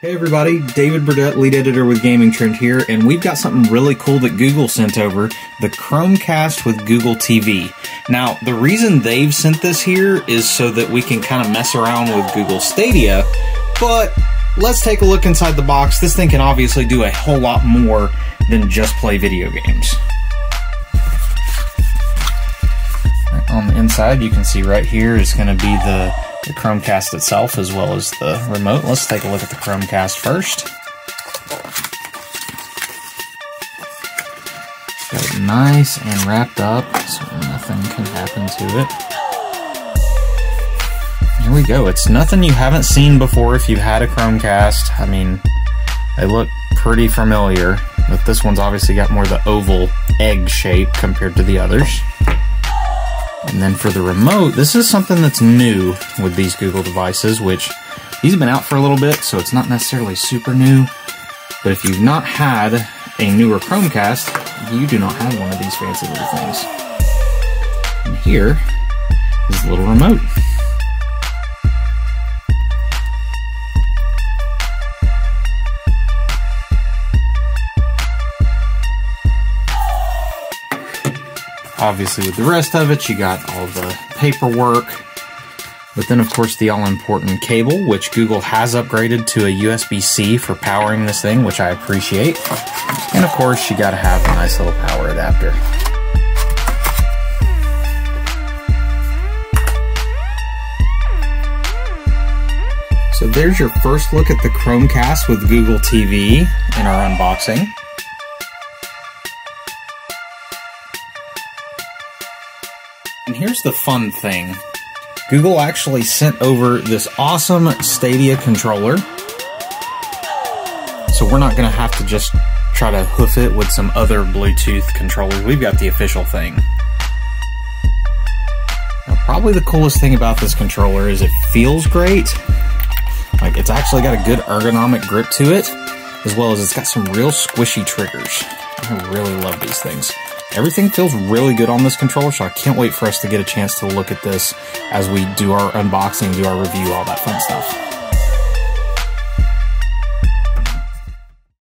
Hey everybody, David Burdett, lead editor with Gaming Trend here, and we've got something really cool that Google sent over, the Chromecast with Google TV. Now, the reason they've sent this here is so that we can kind of mess around with Google Stadia, but let's take a look inside the box. This thing can obviously do a whole lot more than just play video games. On the inside, you can see right here is going to be the Chromecast itself as well as the remote. Let's take a look at the Chromecast first. It's got it nice and wrapped up so nothing can happen to it. Here we go. It's nothing you haven't seen before if you've had a Chromecast. I mean, they look pretty familiar, but this one's obviously got more of the oval egg shape compared to the others. And then for the remote, this is something that's new with these Google devices, which these have been out for a little bit, so it's not necessarily super new. But if you've not had a newer Chromecast, you do not have one of these fancy little things. And here is the little remote. Obviously, with the rest of it, you got all the paperwork, but then, of course, the all-important cable, which Google has upgraded to a USB-C for powering this thing, which I appreciate. And, of course, you got to have a nice little power adapter. So there's your first look at the Chromecast with Google TV in our unboxing. And here's the fun thing. Google actually sent over this awesome Stadia controller. So we're not going to have to just try to hoof it with some other Bluetooth controller. We've got the official thing. Now, probably the coolest thing about this controller is it feels great. Like, it's actually got a good ergonomic grip to it, as well as it's got some real squishy triggers. I really love these things. Everything feels really good on this controller, so I can't wait for us to get a chance to look at this as we do our unboxing, do our review, all that fun stuff.